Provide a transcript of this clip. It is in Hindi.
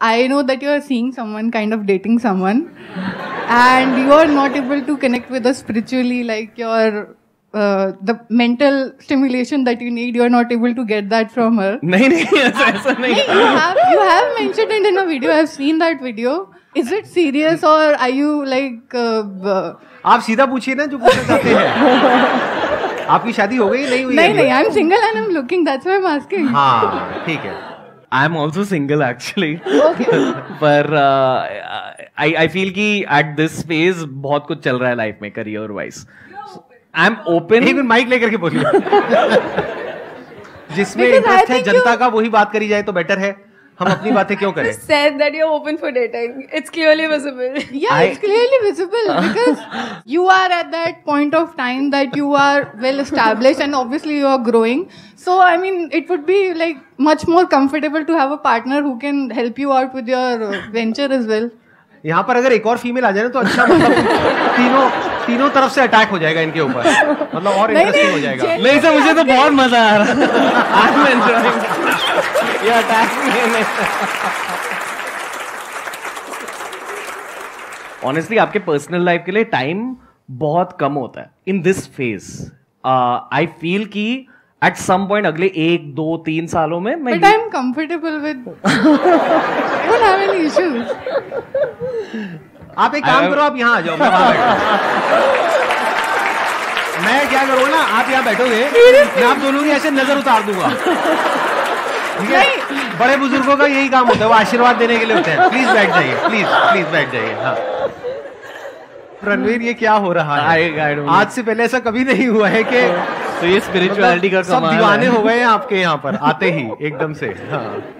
I know that you are seeing someone, kind of dating someone, and you are not able to connect with us spiritually, like your the mental stimulation that you need, you are not able to get that from her. No, ऐसा नहीं. You have mentioned it in a video. I have seen that video. Is it serious or are you like? आप सीधा पूछिए ना जो पूछना चाहते हैं. आपकी शादी हो गई नहीं हुई? नहीं. I'm single and I'm looking. That's why I'm asking. हाँ, ठीक है. I'm also single actually. Okay. पर I feel कि at this phase बहुत कुछ चल रहा है life में career wise. I'm open. एक मिनट mic लेकर के बोलिए. जिसमें interest है जनता का वही बात करी जाए तो better है. हम अपनी बातें क्यों करें? You said that you're open for dating. It's clearly visible. Yeah, it's clearly visible because you are at that point of time that you are well established and obviously you are growing. So I mean, it would be like much more comfortable to have a partner who can help you out with your venture as well. यहाँ पर अगर एक और फीमेल आ जाए ना तो अच्छा मतलब तीनों तरफ से अटैक हो जाएगा इनके ऊपर मतलब और इंटरेस्टिंग हो जाएगा. नहीं सर मुझे तो बहुत मजा आ रहा है ये अटैक में. ऑनेस्टली आपके पर्सनल लाइफ के लिए टाइम बहुत कम होता है in this phase. I feel कि एट सम पॉइंट अगले 1-2-3 सालों में मैं I am comfortable with don't have any issues. आप एक काम करो आप यहाँ आ जाओ मैं क्या करूँ ना आप यहाँ बैठोगे मैं आप दोनों की ऐसे नजर उतार दूंगा. ठीक है बड़े बुजुर्गों का यही काम होता है वो आशीर्वाद देने के लिए होते हैं. प्लीज बैठ जाइए प्लीज बैठ जाइए. हाँ रणवीर ये क्या हो रहा है आज से पहले ऐसा कभी नहीं हुआ है कि तो ये स्पिरिचुअलिटी का सब दीवाने हो गए हैं आपके यहाँ पर आते ही एकदम से. हाँ